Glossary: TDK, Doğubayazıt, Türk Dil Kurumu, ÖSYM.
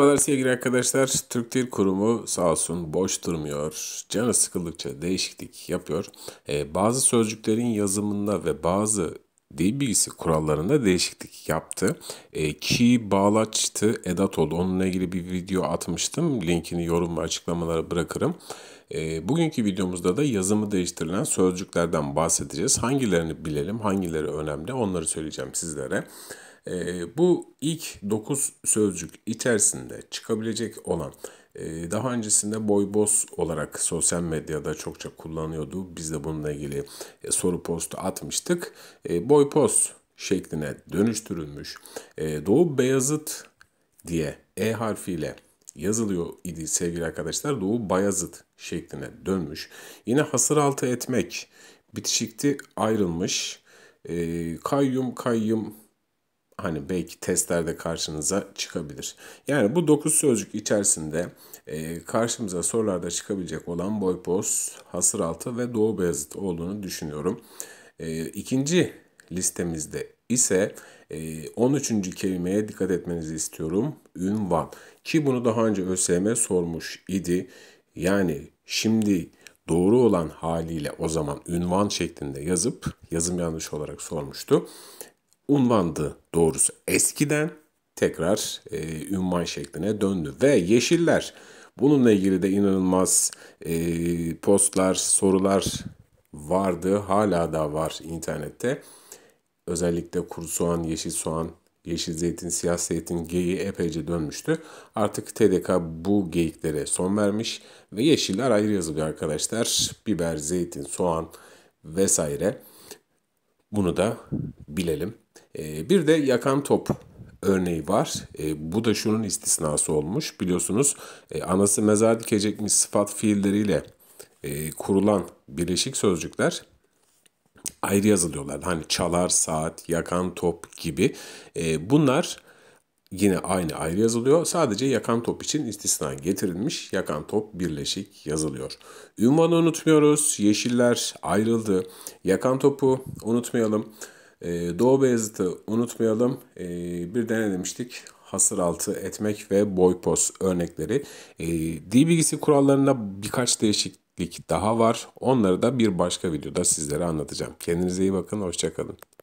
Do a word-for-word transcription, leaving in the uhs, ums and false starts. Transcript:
Merhabalar sevgili arkadaşlar. Türk Dil Kurumu sağ olsun boş durmuyor. Canı sıkıldıkça değişiklik yapıyor. Ee, bazı sözcüklerin yazımında ve bazı dil bilgisi kurallarında değişiklik yaptı. E, ki bağlaçtı, edat oldu. Onunla ilgili bir video atmıştım. Linkini yorum ve açıklamalara bırakırım. E, bugünkü videomuzda da yazımı değiştirilen sözcüklerden bahsedeceğiz. Hangilerini bilelim, hangileri önemli onları söyleyeceğim sizlere. E, bu ilk dokuz sözcük içerisinde çıkabilecek olan, daha öncesinde boy boz olarak sosyal medyada çokça kullanıyordu. Biz de bununla ilgili soru postu atmıştık. Boy poz şekline dönüştürülmüş. Doğubayazıt diye E harfiyle yazılıyor idi sevgili arkadaşlar. Doğubayazıt şekline dönmüş. Yine hasır altı etmek bitişikti, ayrılmış. Kayyum kayyum. Hani belki testlerde karşınıza çıkabilir. Yani bu dokuz sözcük içerisinde e, karşımıza sorularda çıkabilecek olan boy poz, hasır altı ve Doğubayazıt olduğunu düşünüyorum. E, ikinci listemizde ise e, on üçüncü kelimeye dikkat etmenizi istiyorum. Ünvan. Ki bunu daha önce ÖSYM sormuş idi. Yani şimdi doğru olan haliyle o zaman ünvan şeklinde yazıp yazım yanlış olarak sormuştu. Unvandı doğrusu eskiden, tekrar e, ünvan şekline döndü. Ve yeşiller, bununla ilgili de inanılmaz e, postlar, sorular vardı. Hala da var internette. Özellikle kuru soğan, yeşil soğan, yeşil zeytin, siyah zeytin geyiği epeyce dönmüştü. Artık T D K bu geyiklere son vermiş ve yeşiller ayrı yazılıyor arkadaşlar. Biber, zeytin, soğan vesaire. Bunu da bilelim. Bir de yakan top örneği var. Bu da şunun istisnası olmuş. Biliyorsunuz anası mezar dikecekmiş sıfat fiilleriyle kurulan birleşik sözcükler ayrı yazılıyorlar. Hani çalar, saat, yakan top gibi. Bunlar yine aynı ayrı yazılıyor. Sadece yakan top için istisna getirilmiş. Yakan top birleşik yazılıyor. Ünvanı unutmuyoruz. Yeşiller ayrıldı. Yakan topu unutmayalım. Ee, Doğubayazıt'ı unutmayalım. Ee, bir de ne demiştik? Hasır altı etmek ve boy poz örnekleri. Ee, dil bilgisi kurallarında birkaç değişiklik daha var. Onları da bir başka videoda sizlere anlatacağım. Kendinize iyi bakın. Hoşça kalın.